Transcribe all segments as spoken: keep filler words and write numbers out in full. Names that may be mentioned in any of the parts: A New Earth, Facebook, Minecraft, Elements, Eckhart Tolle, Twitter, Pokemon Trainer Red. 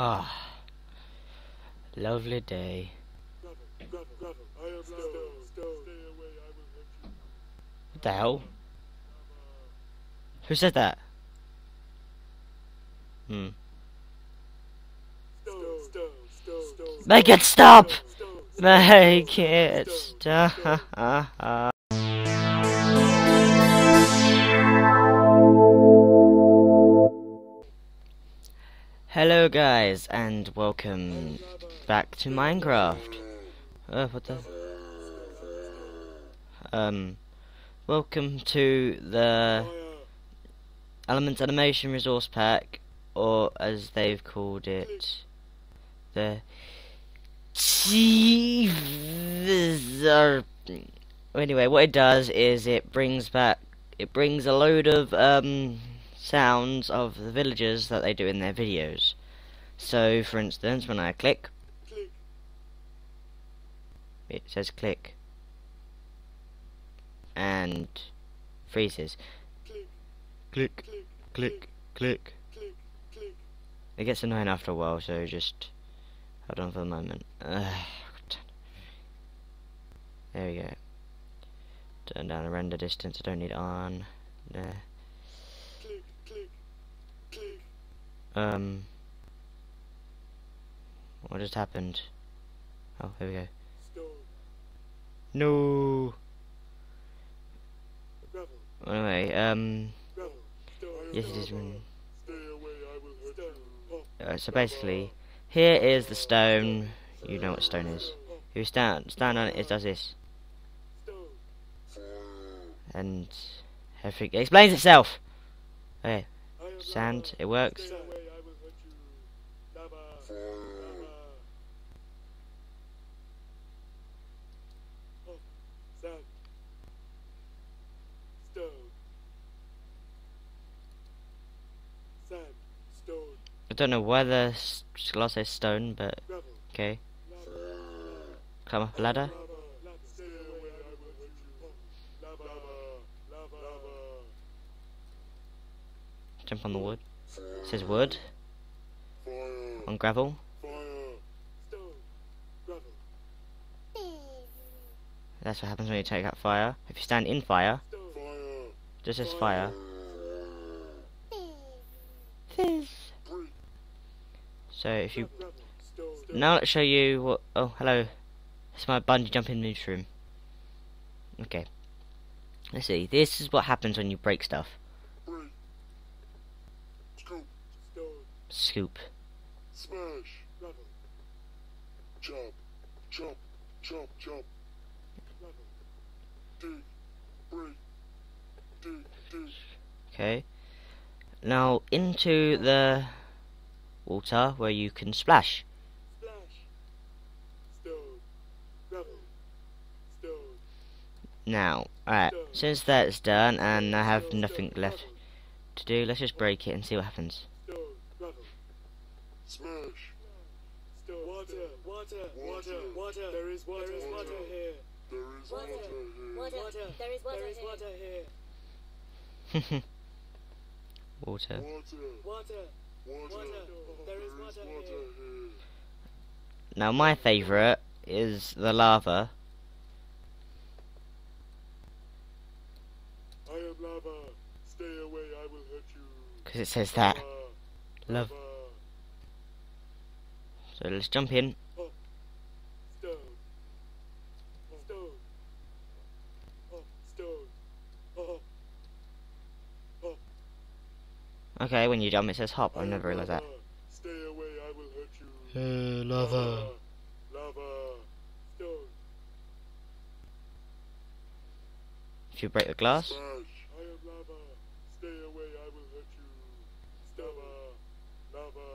Ah, lovely day. What the hell? Who said that? Hmm. Make it stop! Make it stop! Hello guys, and welcome back to Minecraft. Uh, what the? Um, welcome to the Elements Animation Resource Pack, or as they've called it, the anyway, what it does is it brings back, it brings a load of, um, sounds of the villagers that they do in their videos. So, for instance, when I click, click. It says click and freezes. Click, click, click, click, click. click, click. It gets annoying after a while, so just hold on for a moment. Uh, there we go. Turn down the render distance. I don't need it on there. Um, what just happened? Oh, here we go. No. Anyway, um, yes, it is. Uh, so basically, here is the stone. You know what stone is. You stand, stand on it. It does this, and everything it explains itself. Okay, sand. It works. I don't know why the glass says stone, but okay. Climb up a ladder. Jump on the wood. It says wood. On gravel. That's what happens when you take out fire. If you stand in fire, just says fire. So if you now let's show you what. Oh, hello. It's my bungee jumping newsroom. Okay. Let's see. This is what happens when you break stuff. Scoop. Smash. Chop. Chop. Chop. Chop. Okay. Now into the water where you can splash. Splash. Stone. Gravel. Stone. Now, alright, since that's done and I have Stone. nothing left to do, let's just break it and see what happens. Stone. Gravel. Smash. Stone. Water. Water. Water. Water. There is water. There is water here. There is water. Water. Water. There is water. There is water here. Water. Water. Water. Water. There is water here. Now my favourite is the lava. I am lava. Stay away. I will hurt you. Because it says that. Love. So let's jump in. Okay, when you jump it says hop. I never realised that. Stay away, I will hurt you. Uh, lava. Lava. Stone. If you break the glass. Smash. I am lava. Stay away, I will hurt you. Lava. Lava.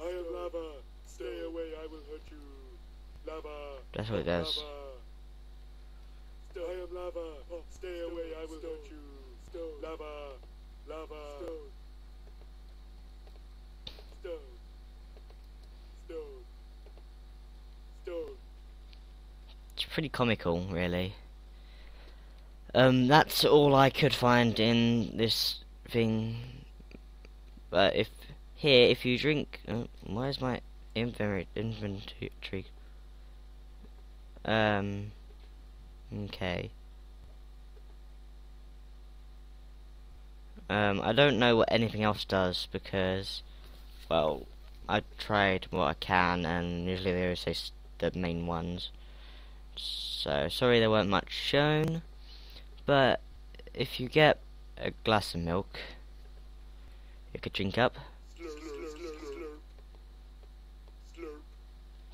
I am lava. Stay away, I will hurt you. Lava. That's what it does. I am lava. Stay away, I will hurt you. Lava. Lava. Stone. Stone. Stone. Stone. It's pretty comical, really. Um, that's all I could find in this thing. But if Here, if you drink, uh, where's my inventory? Um, okay. Um, I don't know what anything else does because, well, I tried what I can, and usually they always say the main ones. So sorry there weren't much shown, but if you get a glass of milk, you could drink up.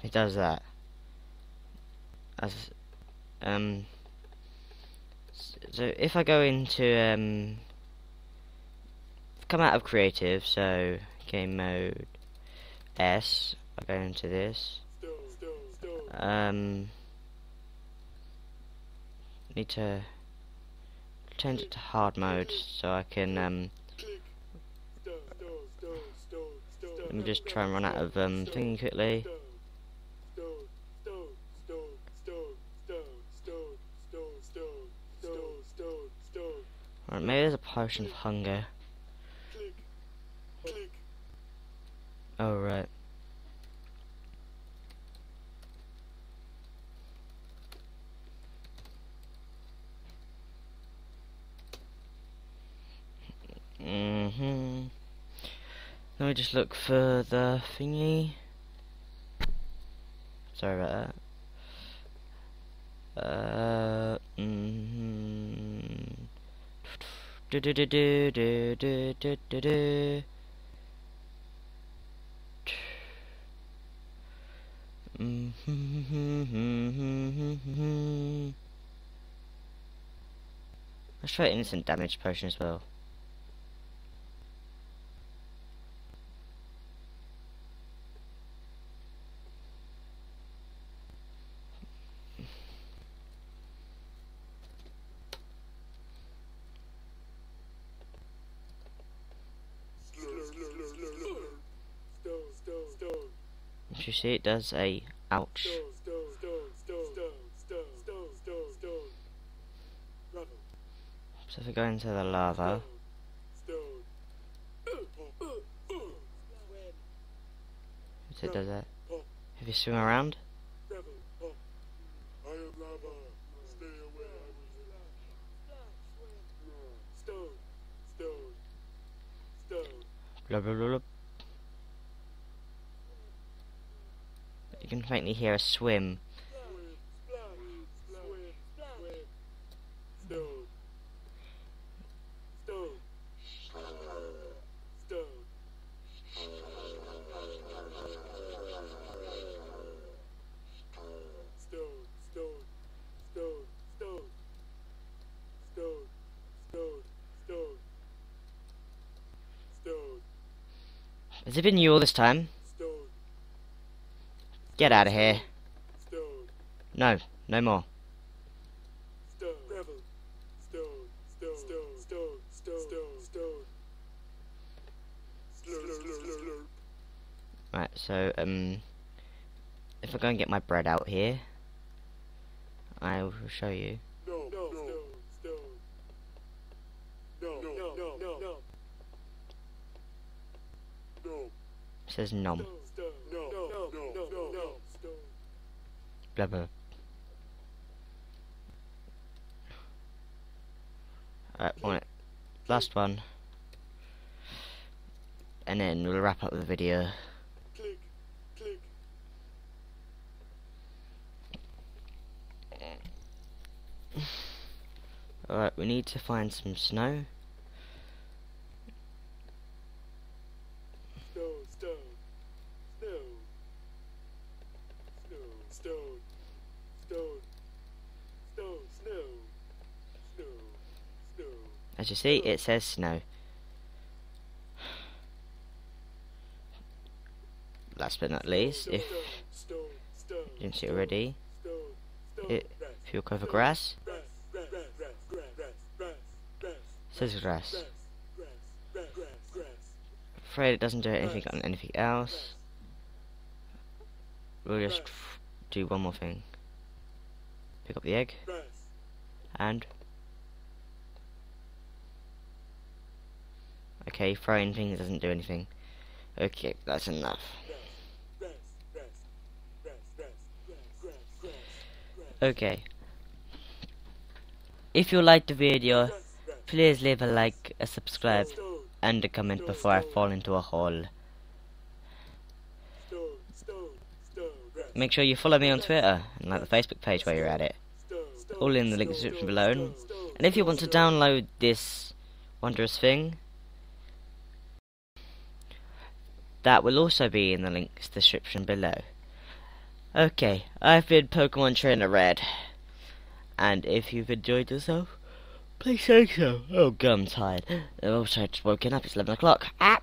It does that. As um, so if I go into um, come out of creative, so game mode S, I go into this. Um, need to change it to hard mode so I can um. Let me just try and run out of um thinking quickly. Right, maybe there's a potion of hunger. Oh right. Mhm. Let me just look for the thingy. Sorry about that. Uh. Mhm. Do do do do do do do do do. Mm hmm. Let's try instant damage potion as well. You see, it does a ouch. So if we go into the lava, so it does that. If you swim around, blah blah blah blah. You can faintly hear a swim. Has it been you all this time? Get out of here. No, no more. Right, so, um, if I go and get my bread out here, I will show you. It says nom. Blah, blah. Alright, one last one, and then we'll wrap up the video. Click, click. Alright, we need to find some snow. As you see, it says snow. Last but not least, if you didn't see it already, it, if you look over grass, it says grass. Afraid it doesn't do anything on anything else. We'll just do one more thing. Pick up the egg and. Okay, throwing things doesn't do anything. Okay, that's enough. Okay. If you liked the video, please leave a like, a subscribe, and a comment before I fall into a hole. Make sure you follow me on Twitter and like the Facebook page while you're at it. All in the link description below. And if you want to download this wondrous thing, that will also be in the links description below. Okay, I've been Pokemon Trainer Red. And if you've enjoyed yourself, please say so. Oh, gum tired. I'm also just woken up. It's eleven o'clock. Ah!